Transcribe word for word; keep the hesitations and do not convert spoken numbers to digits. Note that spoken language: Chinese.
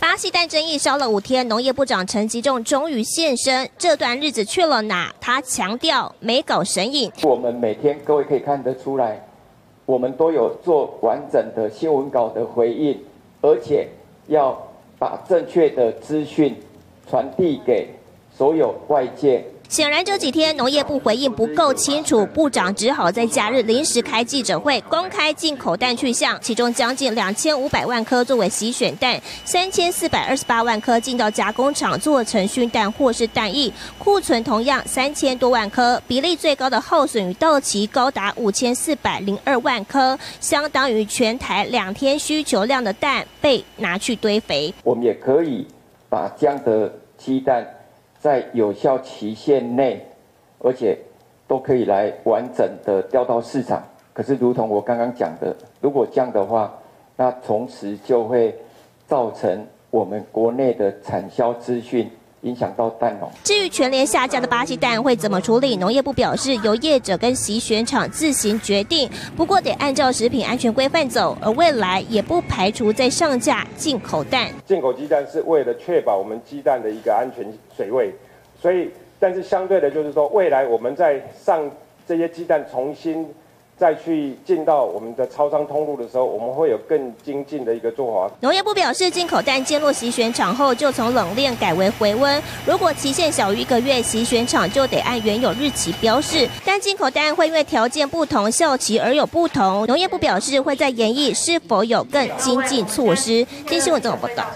巴西蛋争议烧了五天，农业部长陈吉仲终于现身。这段日子去了哪？他强调没搞神隐。我们每天各位可以看得出来，我们都有做完整的新闻稿的回应，而且要把正确的资讯传递给所有外界。 显然这几天农业部回应不够清楚，部长只好在假日临时开记者会，公开进口蛋去向，其中将近两千五百万颗作为洗选蛋，三千四百二十八万颗进到加工厂做成熏蛋或是蛋液，库存同样三千多万颗，比例最高的耗损与到期高达五千四百零二万颗，相当于全台两天需求量的蛋被拿去堆肥。我们也可以把这样的鸡蛋。 在有效期限内，而且都可以来完整的调到市场。可是，如同我刚刚讲的，如果这样的话，那同时就会造成我们国内的产销资讯。 影响到蛋农。至于全联下架的巴西蛋会怎么处理，农业部表示由业者跟洗选厂自行决定，不过得按照食品安全规范走，而未来也不排除再上架进口蛋。进口鸡蛋是为了确保我们鸡蛋的一个安全水位，所以但是相对的就是说，未来我们在上这些鸡蛋重新再去进到我们的超商通路的时候，我们会有更精进的一个做法。农业部表示，进口蛋进入洗选厂后，就从冷链改为回温。如果期限小于一个月，洗选厂就得按原有日期标示。但进口蛋会因为条件不同、效期而有不同。农业部表示，会在研议是否有更精进措施。新闻综合报道。